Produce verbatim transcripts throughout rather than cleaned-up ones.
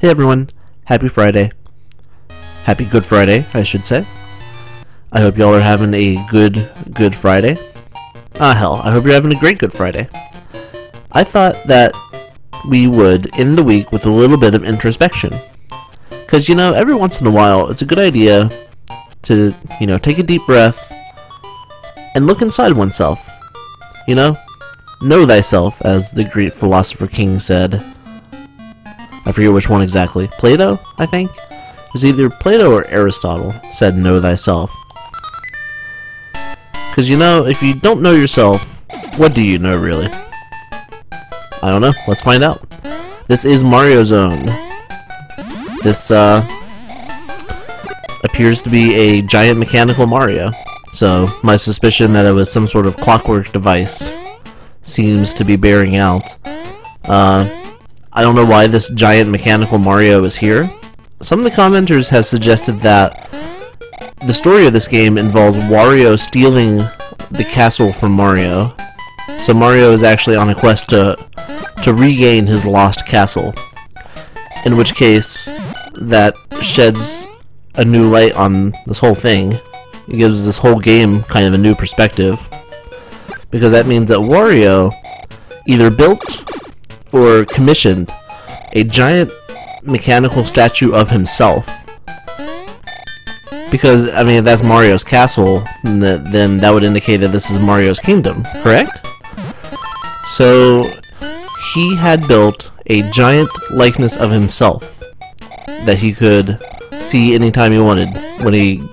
Hey everyone, happy Friday. Happy Good Friday, I should say. I hope y'all are having a good, good Friday. Ah hell, I hope you're having a great Good Friday. I thought that we would end the week with a little bit of introspection. Because, you know, every once in a while, it's a good idea to, you know, take a deep breath and look inside oneself. You know? Know thyself, as the Greek philosopher king said. I forget which one exactly. Plato, I think? It was either Plato or Aristotle said know thyself. Because, you know, if you don't know yourself, what do you know, really? I don't know. Let's find out. This is Mario Zone. This, uh... appears to be a giant mechanical Mario. So, my suspicion that it was some sort of clockwork device seems to be bearing out. Uh... I don't know why this giant mechanical Mario is here. Some of the commenters have suggested that the story of this game involves Wario stealing the castle from Mario. So Mario is actually on a quest to to regain his lost castle. In which case, that sheds a new light on this whole thing. It gives this whole game kind of a new perspective. Because that means that Wario either built or commissioned a giant mechanical statue of himself. Because, I mean, if that's Mario's castle, then that would indicate that this is Mario's kingdom, correct? So, he had built a giant likeness of himself that he could see anytime he wanted when he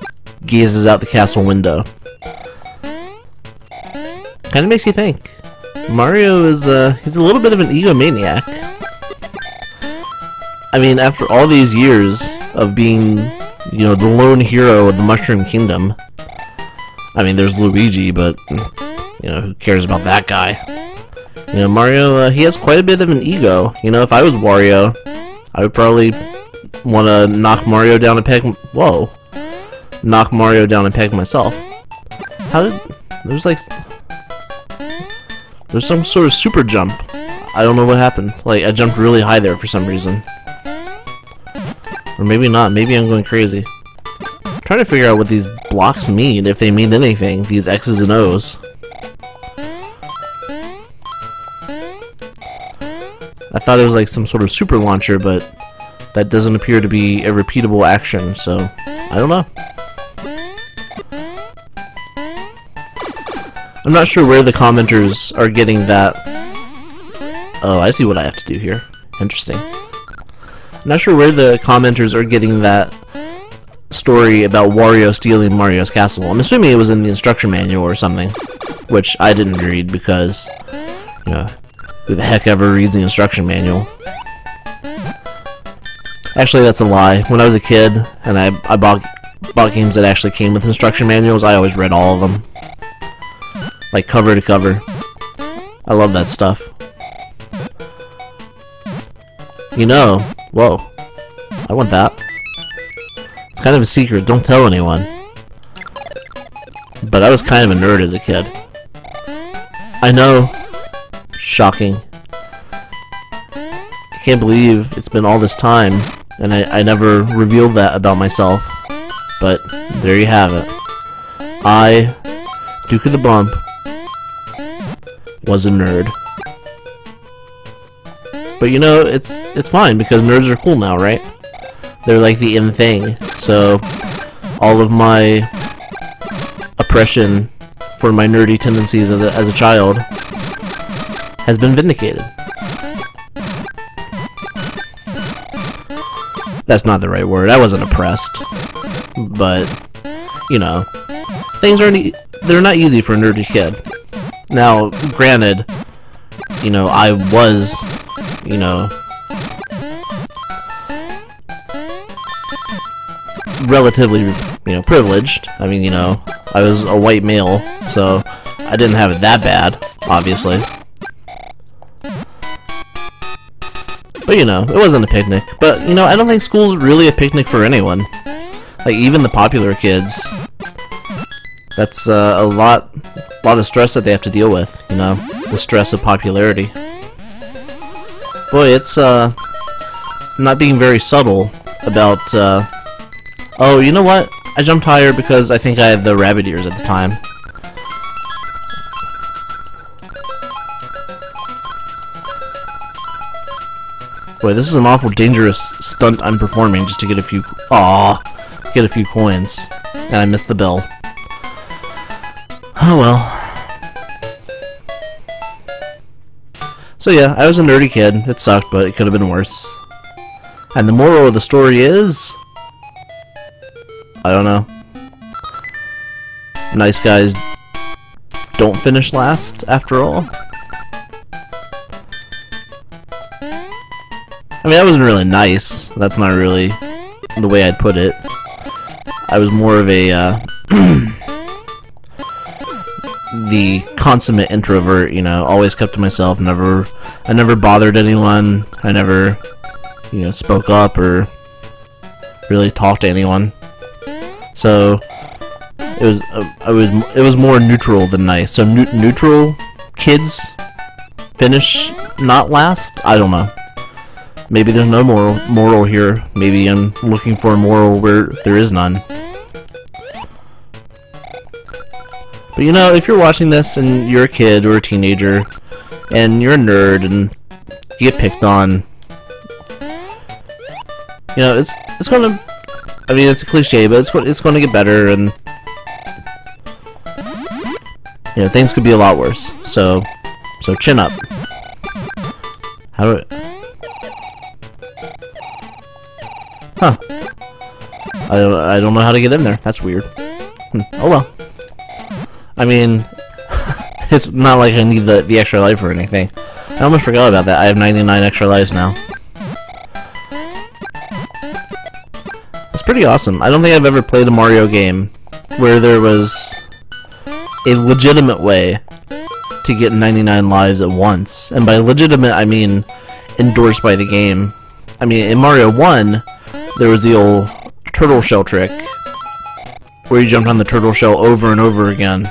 gazes out the castle window. Kind of makes you think. Mario is, uh, he's a little bit of an egomaniac. I mean, after all these years of being, you know, the lone hero of the Mushroom Kingdom, I mean, there's Luigi, but, you know, who cares about that guy? You know, Mario, uh, he has quite a bit of an ego. You know, if I was Wario, I would probably want to knock Mario down a peg. Whoa. Knock Mario down a peg myself. How did... There's like... There's some sort of super jump. I don't know what happened. Like, I jumped really high there for some reason. Or maybe not. Maybe I'm going crazy. I'm trying to figure out what these blocks mean, if they mean anything. These X's and O's. I thought it was like some sort of super launcher, but that doesn't appear to be a repeatable action, so I don't know. I'm not sure where the commenters are getting that. Oh, I see what I have to do here. Interesting. I'm not sure where the commenters are getting that story about Wario stealing Mario's castle. I'm assuming it was in the instruction manual or something, which I didn't read because, you know, who the heck ever reads the instruction manual? Actually, that's a lie. When I was a kid and I, I bought, bought games that actually came with instruction manuals, I always read all of them. Like, cover to cover. I love that stuff. You know, whoa. I want that. It's kind of a secret, don't tell anyone. But I was kind of a nerd as a kid. I know. Shocking. I can't believe it's been all this time, and I, I never revealed that about myself. But, there you have it. I, Duke of the Bump, was a nerd. But you know, it's it's fine because nerds are cool now, right? They're like the in thing. So all of my oppression for my nerdy tendencies as a, as a child has been vindicated. That's not the right word. I wasn't oppressed. But you know, things aren't e they're not easy for a nerdy kid. Now, granted, you know, I was, you know, relatively, you know, privileged. I mean, you know, I was a white male, so I didn't have it that bad, obviously. But, you know, it wasn't a picnic. But, you know, I don't think school's really a picnic for anyone. Like, even the popular kids. That's uh, a lot... lot of stress that they have to deal with, you know, the stress of popularity. Boy, it's uh not being very subtle about, uh, oh, you know what? I jumped higher because I think I had the rabbit ears at the time. Boy, this is an awful dangerous stunt I'm performing just to get a few, aw, get a few coins. And I missed the bell. Oh well. So yeah, I was a nerdy kid. It sucked, but it could have been worse. And the moral of the story is... I don't know. Nice guys don't finish last, after all. I mean, I wasn't really nice. That's not really the way I'd put it. I was more of a, uh... the consummate introvert, you know, always kept to myself, never... I never bothered anyone, I never, you know, spoke up or really talked to anyone. So, it was, uh, I was, it was more neutral than nice. So, ne neutral kids finish not last? I don't know. Maybe there's no moral, moral here. Maybe I'm looking for a moral where there is none. But you know, if you're watching this and you're a kid or a teenager, and you're a nerd and you get picked on, you know, it's it's gonna. I mean, it's a cliche, but it's it's gonna get better, and you know, things could be a lot worse. So, so chin up. How do I? Huh. I don't, I don't know how to get in there. That's weird. Hm. Oh well. I mean, it's not like I need the, the extra life or anything. I almost forgot about that. I have ninety-nine extra lives now. It's pretty awesome. I don't think I've ever played a Mario game where there was a legitimate way to get ninety-nine lives at once. And by legitimate, I mean endorsed by the game. I mean, in Mario one, there was the old turtle shell trick where you jumped on the turtle shell over and over again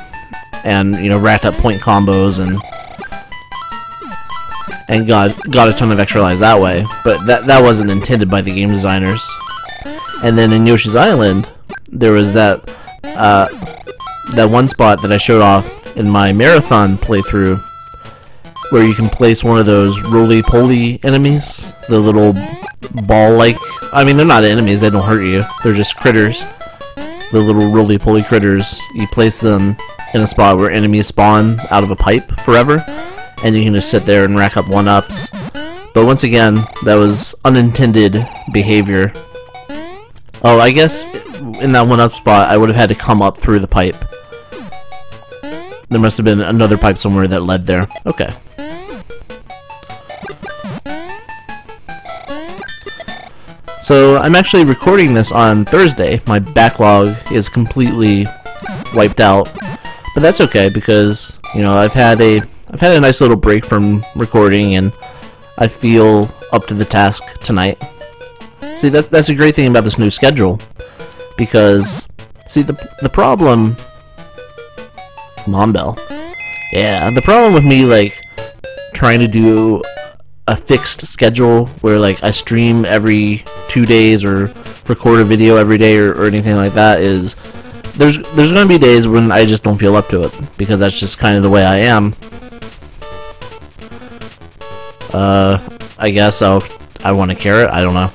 and, you know, racked up point combos and and got, got a ton of extra lives that way. But that, that wasn't intended by the game designers. And then in Yoshi's Island, there was that, uh, that one spot that I showed off in my marathon playthrough where you can place one of those roly-poly enemies, the little ball-like... I mean, they're not enemies, they don't hurt you. They're just critters. The little roly-poly critters. You place them in a spot where enemies spawn out of a pipe forever, and you can just sit there and rack up one-ups. But once again, that was unintended behavior. Oh, I guess in that one-up spot, I would have had to come up through the pipe. There must have been another pipe somewhere that led there. Okay. So, I'm actually recording this on Thursday. My backlog is completely wiped out. But that's okay because, you know, I've had a I've had a nice little break from recording and I feel up to the task tonight. See, that, that's a great thing about this new schedule. Because, see, the, the problem... Mom Bell. Yeah, the problem with me, like, trying to do a fixed schedule where, like, I stream every two days or record a video every day or, or anything like that is there's there's gonna be days when I just don't feel up to it because that's just kind of the way I am. Uh, I guess I'll I want a carrot. I don't know.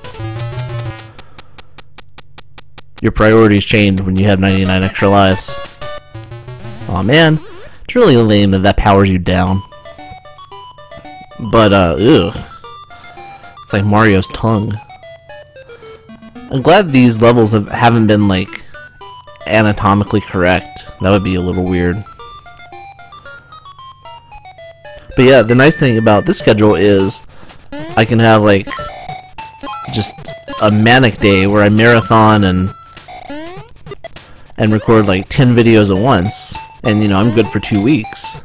Your priorities change when you have ninety-nine extra lives. Aw, man, it's really lame that that powers you down. But, uh, ugh. It's like Mario's tongue. I'm glad these levels have, haven't been, like, anatomically correct. That would be a little weird. But yeah, the nice thing about this schedule is I can have, like, just a manic day where I marathon and and record, like, ten videos at once. And, you know, I'm good for two weeks.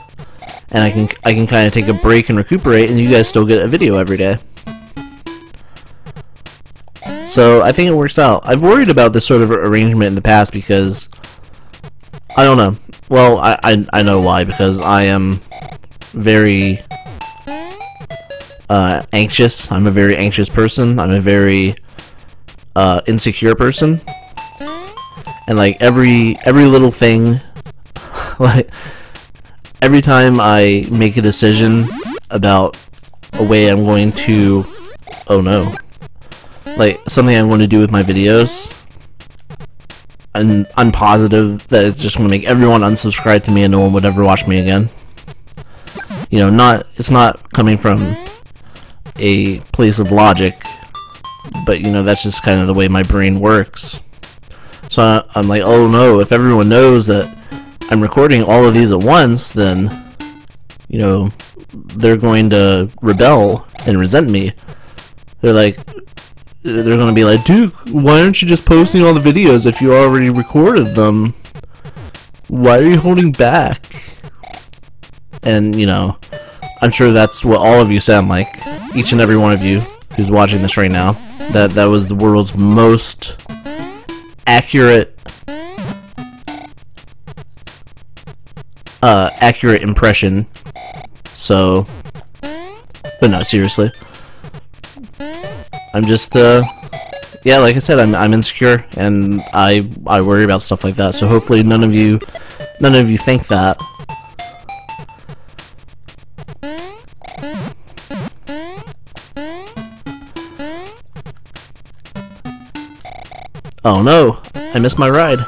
And I can I can kind of take a break and recuperate, and you guys still get a video every day. So I think it works out. I've worried about this sort of arrangement in the past because I don't know. Well, I I, I know why, because I am very uh, anxious. I'm a very anxious person. I'm a very uh, insecure person. And like every every little thing, like every time I make a decision about a way I'm going to, oh no, like something I'm going to do with my videos, and I'm positive that it's just going to make everyone unsubscribe to me and no one would ever watch me again. You know, not it's not coming from a place of logic, but you know, that's just kind of the way my brain works. So I, I'm like, oh no, if everyone knows that I'm recording all of these at once, then, you know, they're going to rebel and resent me. They're like, they're going to be like, Duke, why aren't you just posting all the videos if you already recorded them? Why are you holding back? And, you know, I'm sure that's what all of you sound like. Each and every one of you who's watching this right now. That, that was the world's most accurate uh, accurate impression. So, but no, seriously, I'm just uh, yeah, like I said, I'm I'm insecure, and I I worry about stuff like that. So hopefully none of you none of you think that. Oh no, I missed my ride.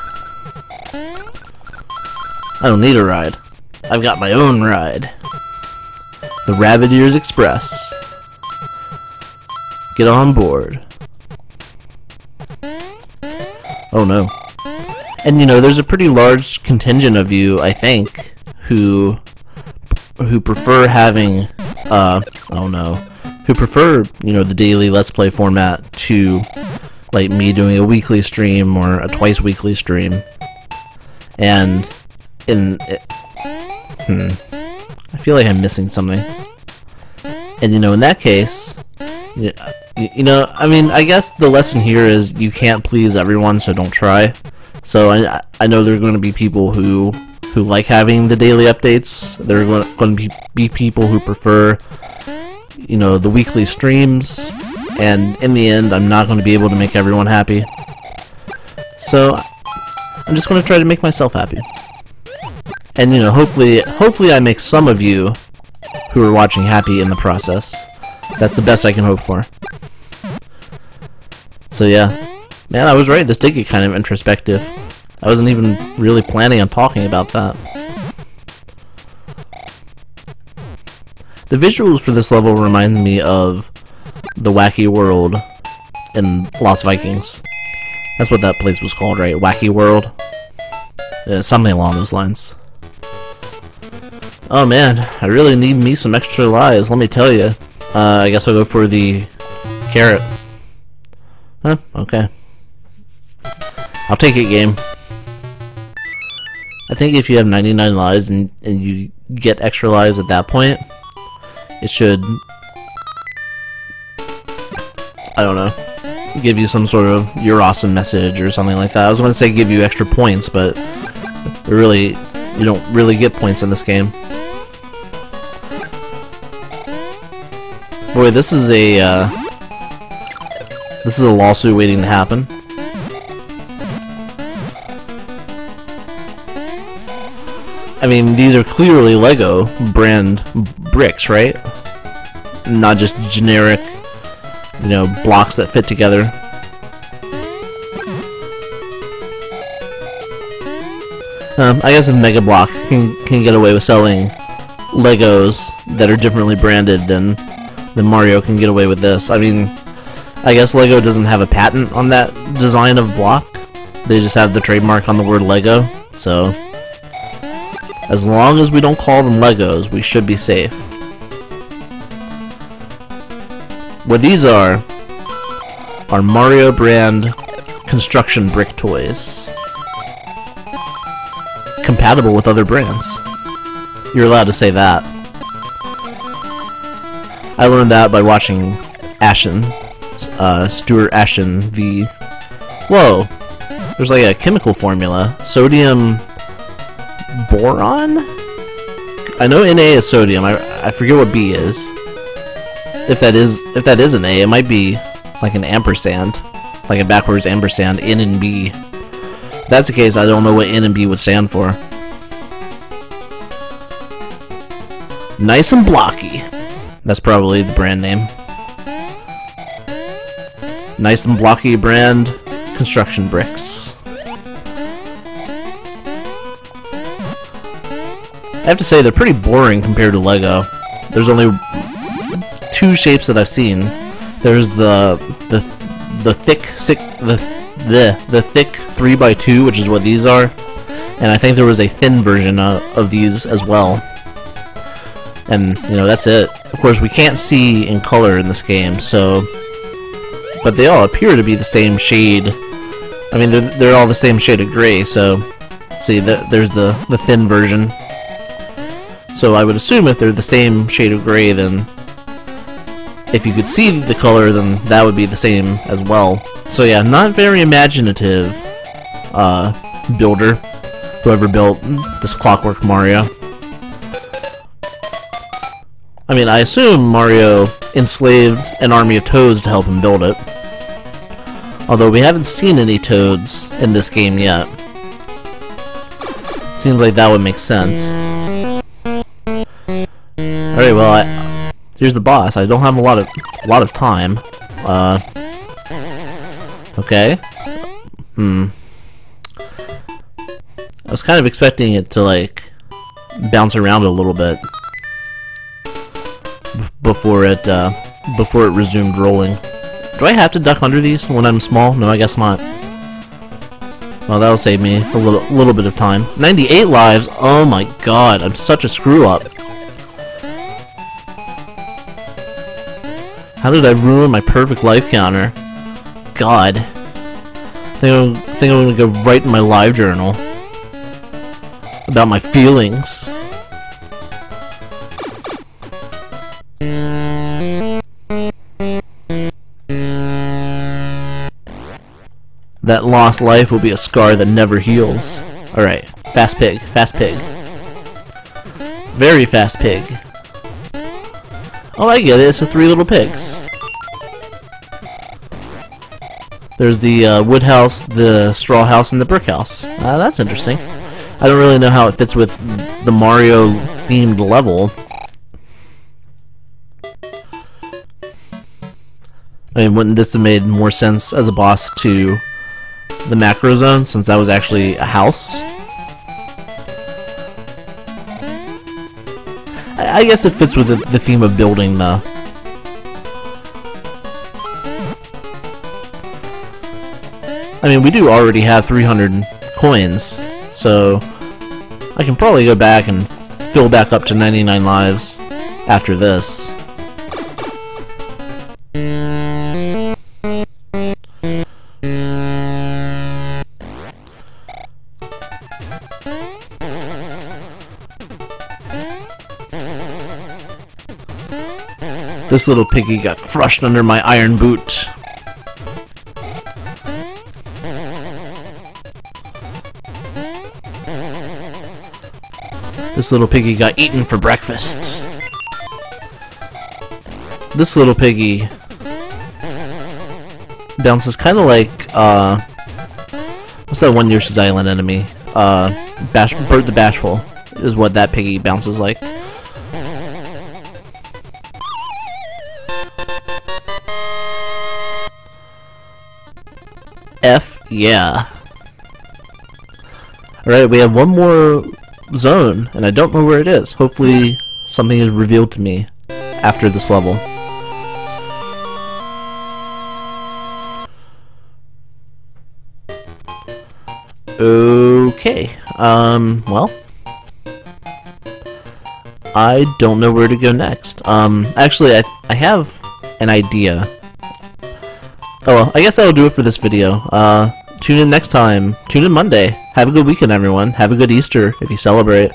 I don't need a ride. I've got my own ride. The Rabbit Ears Express. Get on board. Oh no. And you know, there's a pretty large contingent of you, I think, who who prefer having uh oh no, who prefer, you know, the daily Let's Play format to like me doing a weekly stream or a twice weekly stream. And in it, hmm, I feel like I'm missing something. And you know, in that case, you, you know, I mean, I guess the lesson here is you can't please everyone, so don't try. So I I know there's going to be people who who like having the daily updates. There are going to be be people who prefer, you know, the weekly streams. And in the end, I'm not going to be able to make everyone happy. So I'm just going to try to make myself happy. And you know, hopefully, hopefully I make some of you who are watching happy in the process. That's the best I can hope for. So yeah, man, I was right. This did get kind of introspective. I wasn't even really planning on talking about that. The visuals for this level remind me of the Wacky World in Lost Vikings. That's what that place was called, right? Wacky World? Yeah, something along those lines. Oh man, I really need me some extra lives, let me tell you. Uh, I guess I'll go for the carrot. Huh, okay. I'll take it, game. I think if you have ninety-nine lives and, and you get extra lives at that point, it should, I don't know, give you some sort of you're awesome message or something like that. I was going to say give you extra points, but really, you don't really get points in this game. Boy, this is a uh, this is a lawsuit waiting to happen. I mean, these are clearly Lego brand bricks, right? Not just generic, you know, blocks that fit together. Um, I guess if Mega Block can can get away with selling Legos that are differently branded, then then Mario can get away with this. I mean, I guess Lego doesn't have a patent on that design of block. They just have the trademark on the word Lego. So as long as we don't call them Legos, we should be safe. What these are, are Mario brand construction brick toys. Compatible with other brands. You're allowed to say that. I learned that by watching Ashen, uh, Stuart Ashen, the... Whoa! There's like a chemical formula. Sodium... boron? I know N A is sodium, I, I forget what B is. if that is if that is an A, it might be like an ampersand, like a backwards ampersand, N and B. If that's the case, I don't know what N and B would stand for. Nice and Blocky. That's probably the brand name. Nice and Blocky brand construction bricks. I have to say, they're pretty boring compared to Lego. There's only two shapes that I've seen. There's the the the thick six, the the the thick three by two, which is what these are, and I think there was a thin version of, of these as well. And you know, that's it. Of course, we can't see in color in this game, so. But they all appear to be the same shade. I mean, they're they're all the same shade of gray. So, see, the, there's the the thin version. So I would assume if they're the same shade of gray, then if you could see the color, then that would be the same as well. So yeah, not very imaginative uh, builder, whoever built this Clockwork Mario. I mean, I assume Mario enslaved an army of toads to help him build it. Although we haven't seen any toads in this game yet. Seems like that would make sense. Alright, well, I, here's the boss. I don't have a lot of a lot of time. Uh, okay. Hmm. I was kind of expecting it to, like, bounce around a little bit before it uh, before it resumed rolling. Do I have to duck under these when I'm small? No, I guess not. Well, that'll save me a little little bit of time. ninety-eight lives. Oh my God, I'm such a screw up. How did I ruin my perfect life counter? God. I think I'm, I think I'm gonna go write in my live journal about my feelings. That lost life will be a scar that never heals. Alright. Fast pig. Fast pig. Very fast pig. Oh, I get it. It's the three little pigs. There's the uh, wood house, the straw house, and the brick house. Uh, that's interesting. I don't really know how it fits with the Mario-themed level. I mean, wouldn't this have made more sense as a boss to the Macro Zone, since that was actually a house? I guess it fits with the, the theme of building, though. I mean, we do already have three hundred coins, so I can probably go back and fill back up to ninety-nine lives after this. This little piggy got crushed under my iron boot. This little piggy got eaten for breakfast. This little piggy bounces kind of like, uh, what's that one Yoshi's Island enemy? Uh, Bash Bert the Bashful is what that piggy bounces like. F, yeah. Alright, we have one more zone, and I don't know where it is. Hopefully, something is revealed to me after this level. Okay. Um, well. I don't know where to go next. Um, actually, I, I have an idea. Oh well, I guess that'll do it for this video. Uh, tune in next time. Tune in Monday. Have a good weekend, everyone. Have a good Easter if you celebrate.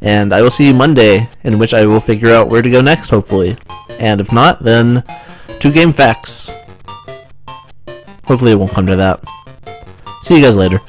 And I will see you Monday, in which I will figure out where to go next, hopefully. And if not, then two game facts. Hopefully it won't come to that. See you guys later.